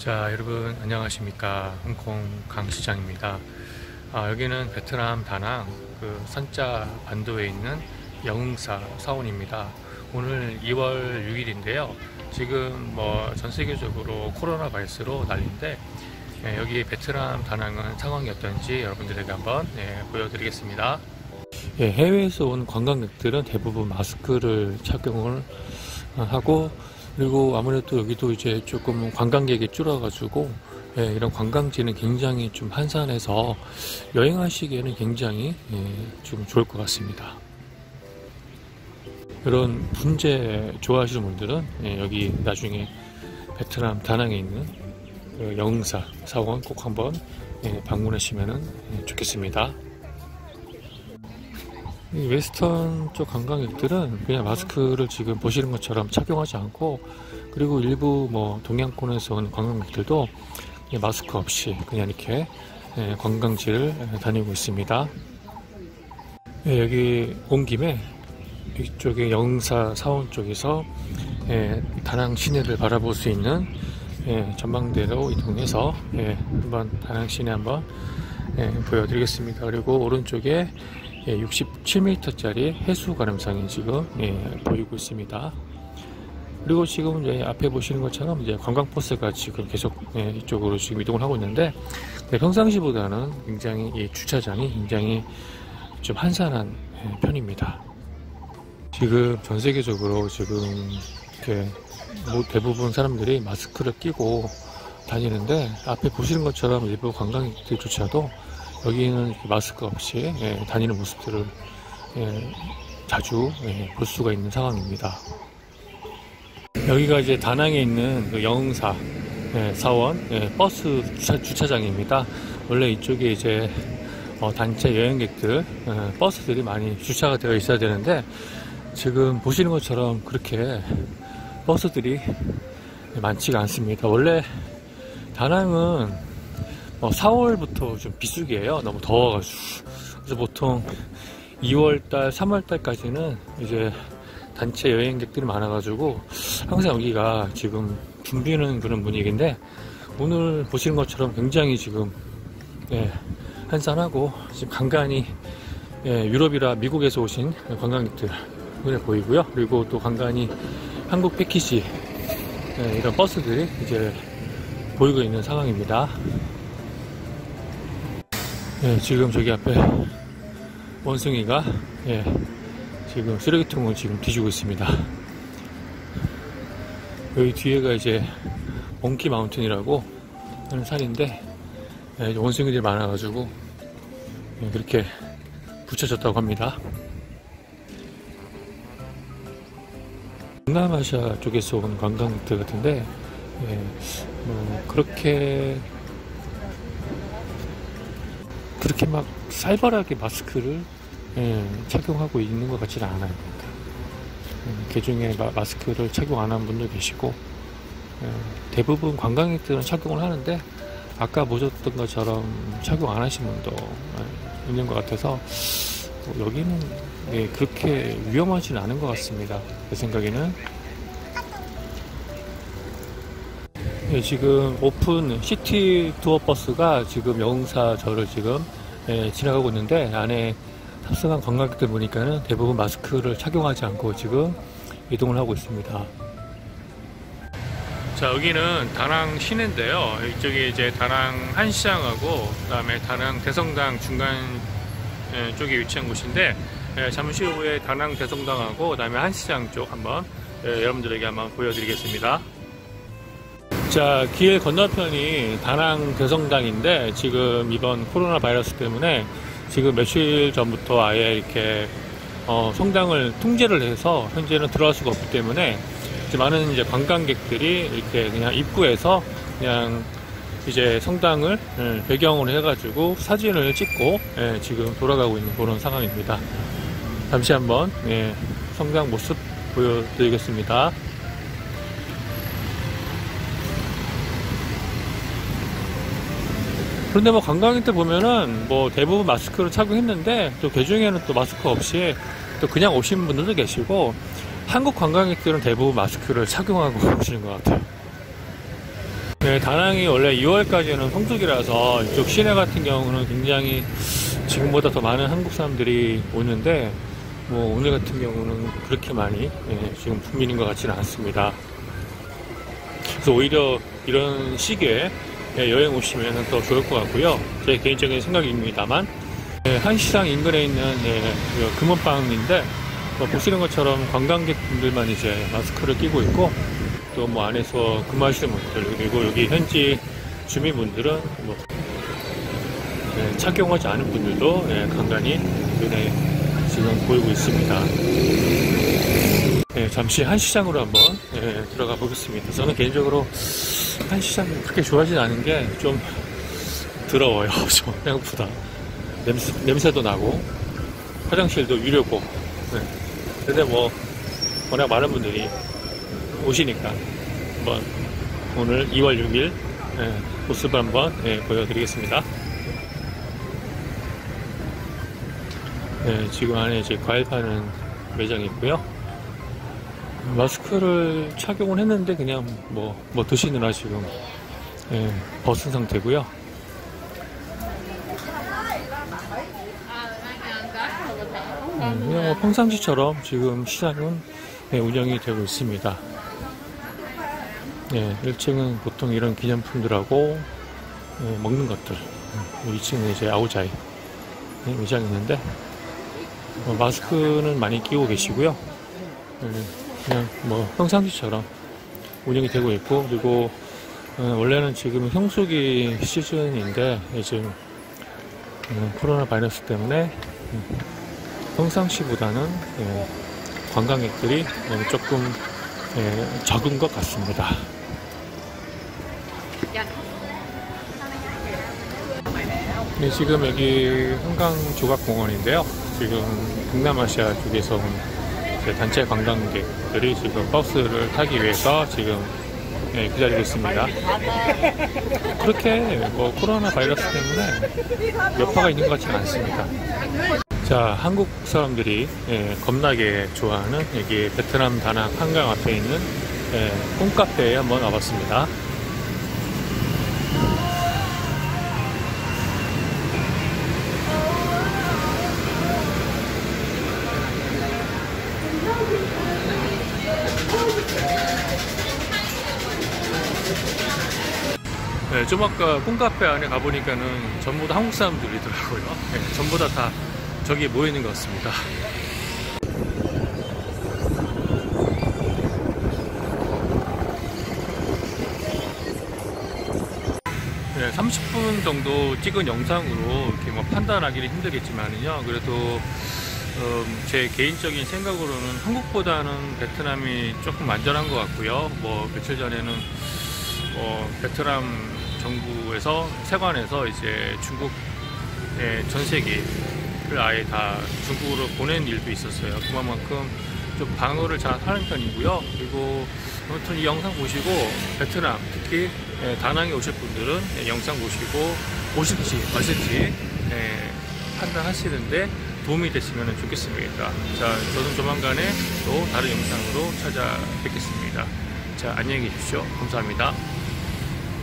자, 여러분 안녕하십니까. 홍콩 강시장입니다. 여기는 베트남 다낭 산자 반도에 있는 영흥사 사원입니다. 오늘 2월 6일인데요. 지금 전 세계적으로 코로나 바이러스로 난리인데 여기 베트남 다낭은 상황이 어떤지 여러분들에게 한번 보여드리겠습니다. 해외에서 온 관광객들은 대부분 마스크를 착용을 하고, 그리고 아무래도 여기도 이제 조금 관광객이 줄어가지고 이런 관광지는 굉장히 좀 한산해서 여행하시기에는 굉장히 좀 좋을 것 같습니다. 이런 분재 좋아하시는 분들은 여기 나중에 베트남 다낭에 있는 영응사 사원 꼭 한번 방문하시면 좋겠습니다. 웨스턴 쪽 관광객들은 그냥 마스크를 지금 보시는 것처럼 착용하지 않고, 그리고 일부 동양권에서 온 관광객들도 마스크 없이 그냥 이렇게 관광지를 다니고 있습니다. 여기 온 김에 이쪽에 영흥사 사원 쪽에서 다낭 시내를 바라볼 수 있는 전망대로 이동해서 한번 다낭 시내 한번 보여드리겠습니다. 그리고 오른쪽에 67m짜리 해수관람상이 지금 보이고 있습니다. 그리고 지금 앞에 보시는 것처럼 이제 관광버스가 지금 계속 이쪽으로 지금 이동을 하고 있는데, 평상시보다는 굉장히 이 주차장이 굉장히 좀 한산한 편입니다. 지금 전 세계적으로 지금 이렇게 대부분 사람들이 마스크를 끼고 다니는데, 앞에 보시는 것처럼 일부 관광객들조차도 여기는 마스크 없이 다니는 모습들을 자주 볼 수가 있는 상황입니다. 여기가 이제 다낭에 있는 그 영흥사 사원 버스 주차장입니다. 원래 이쪽에 이제 단체 여행객들 버스들이 많이 주차가 되어 있어야 되는데, 지금 보시는 것처럼 그렇게 버스들이 많지가 않습니다. 원래 다낭은 4월부터 좀 비수기예요. 너무 더워가지고. 그래서 보통 2월달, 3월달까지는 이제 단체 여행객들이 많아가지고 항상 여기가 지금 붐비는 그런 분위기인데, 오늘 보시는 것처럼 굉장히 지금 한산하고 지금 간간히 유럽이라 미국에서 오신 관광객들 눈에 보이고요. 그리고 또 간간히 한국 패키지 이런 버스들이 이제 보이고 있는 상황입니다. 지금 저기 앞에 원숭이가 지금 쓰레기통을 지금 뒤지고 있습니다. 여기 뒤에가 이제 몽키 마운틴이라고 하는 산인데, 원숭이들이 많아가지고 그렇게 붙여졌다고 합니다. 동남아시아 쪽에서 온 관광객들 같은데, 그렇게 막 살벌하게 마스크를 착용하고 있는 것 같지는 않아요. 그 중에 마스크를 착용 안 한 분도 계시고, 대부분 관광객들은 착용을 하는데 아까 보셨던 것처럼 착용 안 하신 분도 있는 것 같아서 여기는 그렇게 위험하지는 않은 것 같습니다. 제 생각에는. 지금 오픈 시티 투어 버스가 지금 영흥사절을 지금 지나가고 있는데, 안에 탑승한 관광객들 보니까는 대부분 마스크를 착용하지 않고 지금 이동을 하고 있습니다. 자, 여기는 다낭 시내인데요. 이쪽에 이제 다낭 한시장하고 그다음에 다낭 대성당 중간 쪽에 위치한 곳인데, 잠시 후에 다낭 대성당하고 그다음에 한시장 쪽 한번 여러분들에게 한번 보여드리겠습니다. 자, 길 건너편이 다낭 대성당인데, 지금 이번 코로나 바이러스 때문에 지금 며칠 전부터 아예 이렇게 성당을 통제를 해서 현재는 들어갈 수가 없기 때문에 많은 이제 관광객들이 이렇게 그냥 입구에서 그냥 이제 성당을 배경으로 해가지고 사진을 찍고 지금 돌아가고 있는 그런 상황입니다. 잠시 한번 성당 모습 보여드리겠습니다. 그런데 관광객들 보면은 대부분 마스크를 착용했는데, 또 그 중에는 또 마스크 없이 또 그냥 오신 분들도 계시고, 한국 관광객들은 대부분 마스크를 착용하고 오시는 것 같아요. 네, 다낭이 원래 2월까지는 성수기라서 이쪽 시내 같은 경우는 굉장히 지금보다 더 많은 한국 사람들이 오는데 뭐 오늘 같은 경우는 그렇게 많이 지금 붐비는 것 같지는 않습니다. 그래서 오히려 이런 시기에 여행 오시면 더 좋을 것 같고요. 제 개인적인 생각입니다만 한시장 인근에 있는 금원방인데 보시는 것처럼 관광객분들만 이제 마스크를 끼고 있고 또 뭐 안에서 근무하시는 분들 그리고 여기 현지 주민분들은 뭐 착용하지 않은 분들도 간간히 눈에 지금 보이고 있습니다. 네, 잠시 한시장으로 한번 들어가 보겠습니다. 저는 개인적으로 한시장 그렇게 좋아하진 않은 게 좀 더러워요. 좀 생각보다 냄새도 나고 화장실도 유료고. 네. 근데 뭐 워낙 많은 분들이 오시니까 한번 오늘 2월 6일 모습 한번 보여드리겠습니다. 네, 지금 안에 이제 과일 파는 매장이 있고요. 마스크를 착용을 했는데 그냥 뭐 드시느라 지금 벗은 상태고요. 그냥 뭐 평상시처럼 지금 시장은 운영이 되고 있습니다. 예, 1층은 보통 이런 기념품들하고 먹는 것들, 2층은 이제 아오자이 매장이 있는데 마스크는 많이 끼고 계시고요. 그냥 뭐 평상시처럼 운영이 되고 있고 그리고 원래는 지금 성수기 시즌인데 지금 코로나 바이러스 때문에 평상시보다는 관광객들이 조금 적은 것 같습니다. 네, 지금 여기 한강조각공원인데요. 지금 동남아시아 쪽에서 온 단체 관광객들이 지금 버스를 타기 위해서 지금 기다리고 있습니다. 그렇게 뭐 코로나 바이러스 때문에 여파가 있는 것 같지는 않습니다. 자, 한국 사람들이 겁나게 좋아하는 여기 베트남 다낭 한강 앞에 있는 콩카페에 한번 와봤습니다. 네, 좀 아까 콩카페 안에 가보니까는 전부 다 한국 사람들이더라고요. 네, 전부 다 저기에 모이는 것 같습니다. 네, 30분 정도 찍은 영상으로 이렇게 뭐 판단하기는 힘들겠지만요. 그래도 제 개인적인 생각으로는 한국보다는 베트남이 조금 안전한 것 같고요. 뭐 며칠 전에는 베트남 정부에서 세관에서 이제 중국의 전세기를 아예 다 중국으로 보낸 일도 있었어요. 그만큼 좀 방어를 잘 하는 편이고요. 그리고 아무튼 이 영상 보시고 베트남 특히 다낭에 오실 분들은 영상 보시고 오실지 마실지 판단하시는데 도움이 됐으면 좋겠습니다. 자, 저는 조만간에 또 다른 영상으로 찾아뵙겠습니다. 자, 안녕히 계십시오. 감사합니다.